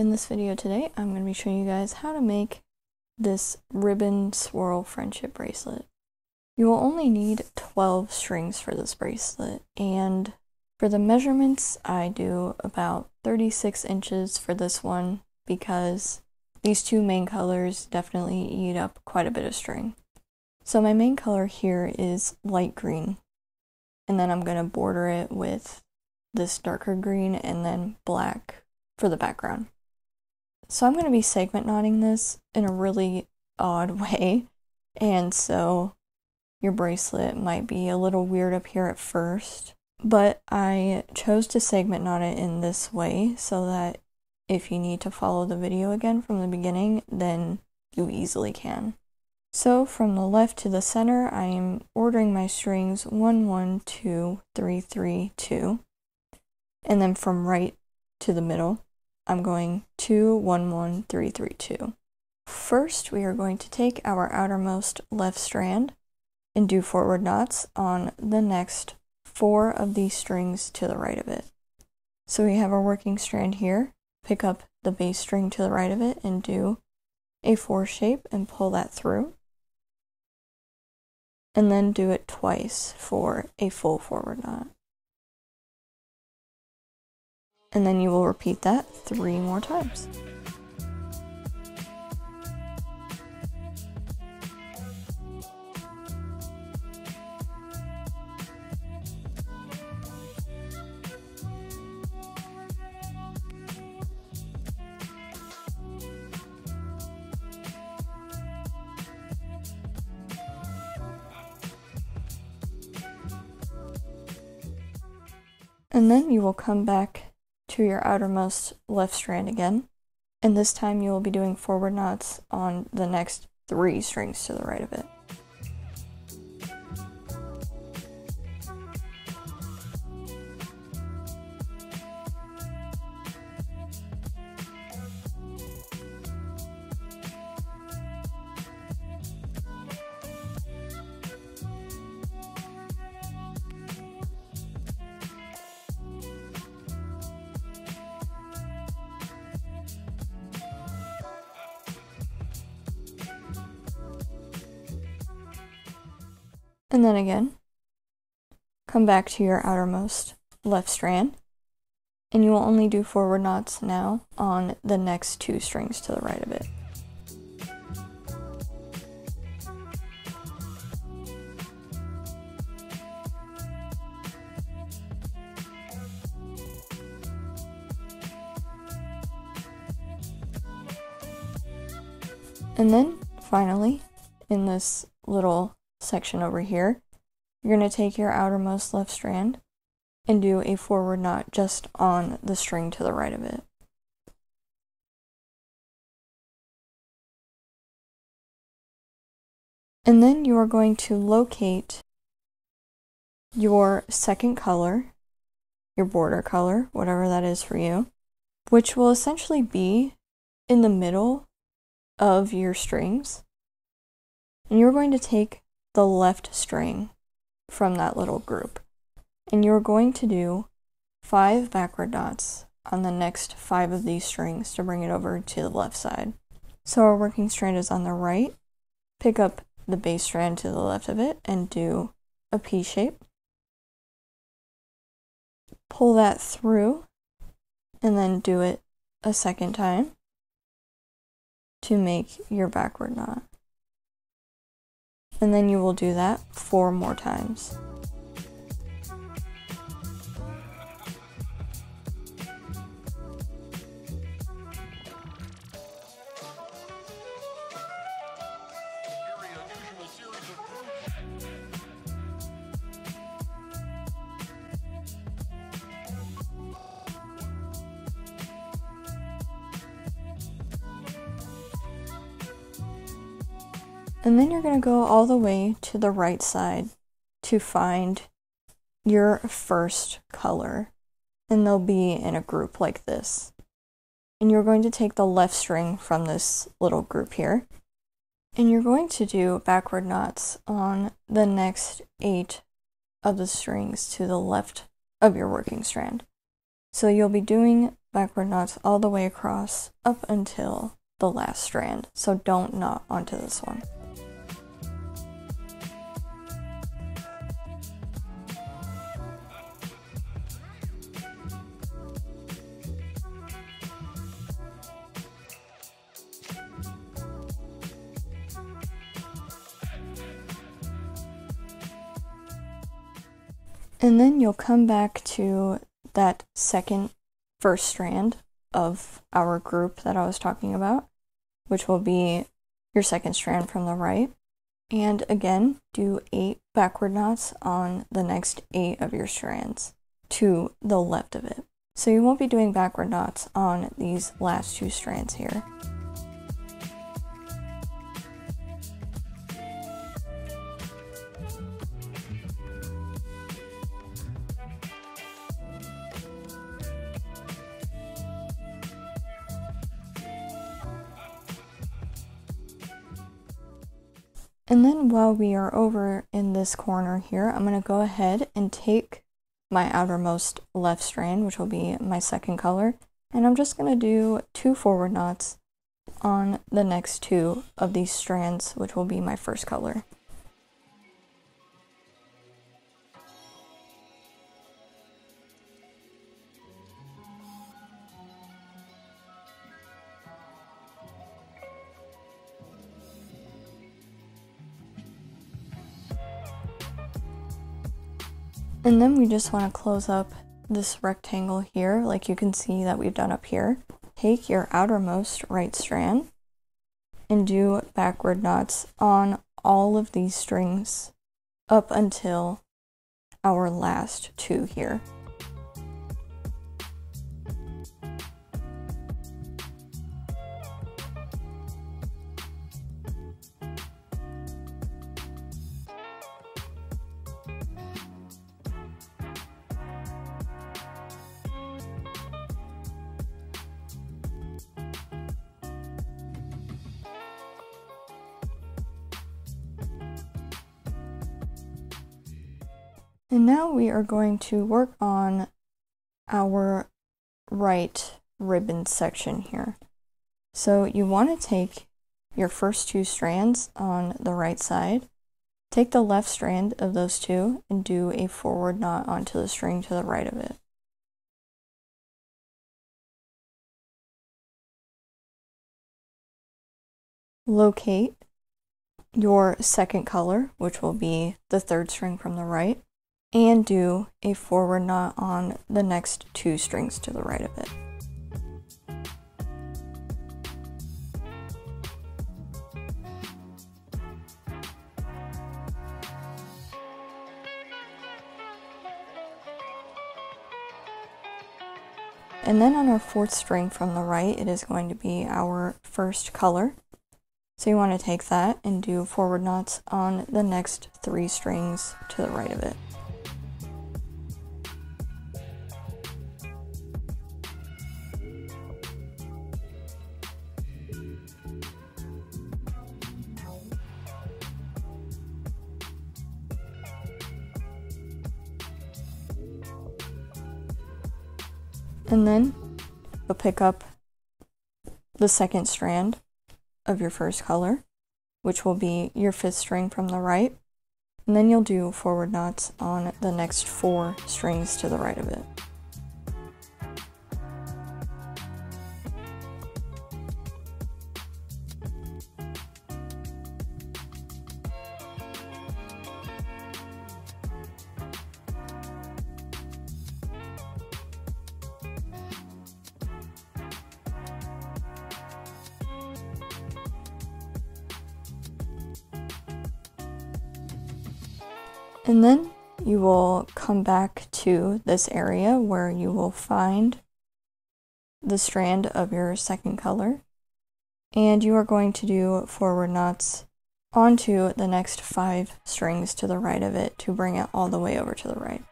In this video today, I'm going to be showing you guys how to make this ribbon swirl friendship bracelet. You will only need 12 strings for this bracelet, and for the measurements, I do about 36 inches for this one because these two main colors definitely eat up quite a bit of string. So my main color here is light green, and then I'm going to border it with this darker green and then black for the background. So I'm going to be segment knotting this in a really odd way, and so your bracelet might be a little weird up here at first, but I chose to segment knot it in this way so that if you need to follow the video again from the beginning, then you easily can. So from the left to the center, I am ordering my strings 1, 1, 2, 3, 3, 2, and then from right to the middle, I'm going 2, 1, 1, 3, 3, 2. First, we are going to take our outermost left strand and do forward knots on the next 4 of these strings to the right of it. So we have our working strand here, pick up the base string to the right of it and do a 4 shape and pull that through, and then do it twice for a full forward knot. And then you will repeat that 3 more times. And then you will come back to your outermost left strand again, and this time you will be doing forward knots on the next 3 strings to the right of it. And then again, come back to your outermost left strand, and you will only do forward knots now on the next 2 strings to the right of it. And then finally, in this little section over here, you're going to take your outermost left strand and do a forward knot just on the string to the right of it. And then you are going to locate your second color, your border color, whatever that is for you, which will essentially be in the middle of your strings. And you're going to take the left string from that little group, and you're going to do 5 backward knots on the next 5 of these strings to bring it over to the left side. So our working strand is on the right, pick up the base strand to the left of it and do a P shape, pull that through, and then do it a second time to make your backward knot. And then you will do that 4 more times. And then you're going to go all the way to the right side to find your first color, and they'll be in a group like this. And you're going to take the left string from this little group here, and you're going to do backward knots on the next 8 of the strings to the left of your working strand. So you'll be doing backward knots all the way across up until the last strand, so don't knot onto this one. And then you'll come back to that first strand of our group that I was talking about, which will be your second strand from the right. And again, do 8 backward knots on the next 8 of your strands to the left of it. So you won't be doing backward knots on these last 2 strands here. And then while we are over in this corner here, I'm going to go ahead and take my outermost left strand, which will be my second color, and I'm just going to do 2 forward knots on the next 2 of these strands, which will be my first color. And then we just want to close up this rectangle here, like you can see that we've done up here. Take your outermost right strand and do backward knots on all of these strings up until our last 2 here. And now we are going to work on our right ribbon section here. So you want to take your first 2 strands on the right side, take the left strand of those 2 and do a forward knot onto the string to the right of it. Locate your second color, which will be the third string from the right, and do a forward knot on the next 2 strings to the right of it. And then on our 4th string from the right, it is going to be our first color. So you want to take that and do forward knots on the next 3 strings to the right of it. And then you'll pick up the second strand of your first color, which will be your 5th string from the right, and then you'll do forward knots on the next 4 strings to the right of it. And then you will come back to this area where you will find the strand of your second color, and you are going to do forward knots onto the next 5 strings to the right of it to bring it all the way over to the right.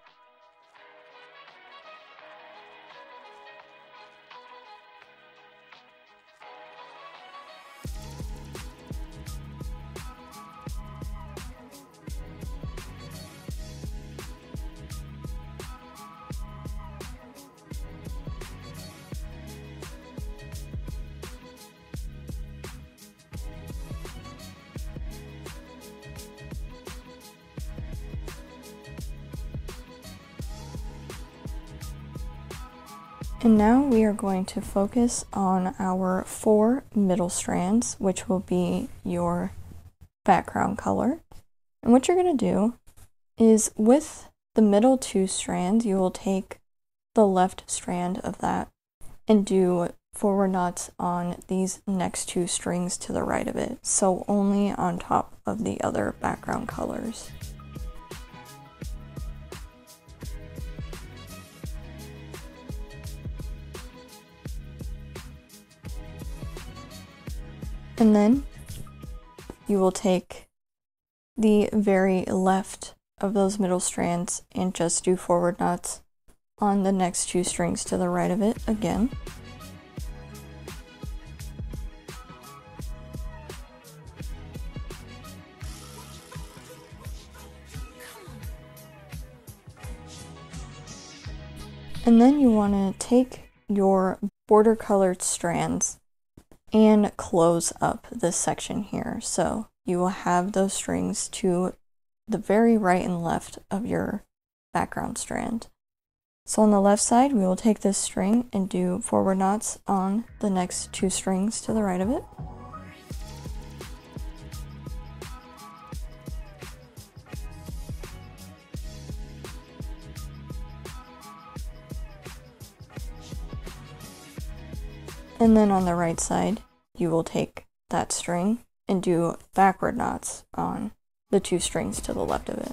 And now we are going to focus on our four middle strands, which will be your background color. And what you're going to do is with the middle two strands, you will take the left strand of that and do forward knots on these next two strings to the right of it, so only on top of the other background colors. And then you will take the very left of those middle strands and just do forward knots on the next two strings to the right of it again. And then you want to take your border colored strands and close up this section here. So you will have those strings to the very right and left of your background strand. So on the left side, we will take this string and do forward knots on the next two strings to the right of it. And then on the right side, you will take that string and do backward knots on the two strings to the left of it.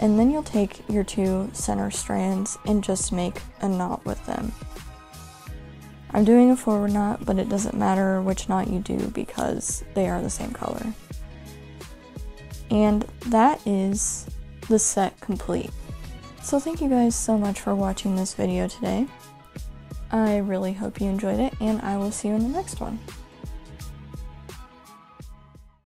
And then you'll take your two center strands and just make a knot with them. I'm doing a forward knot, but it doesn't matter which knot you do because they are the same color. And that is the set complete. So thank you guys so much for watching this video today. I really hope you enjoyed it, and I will see you in the next one.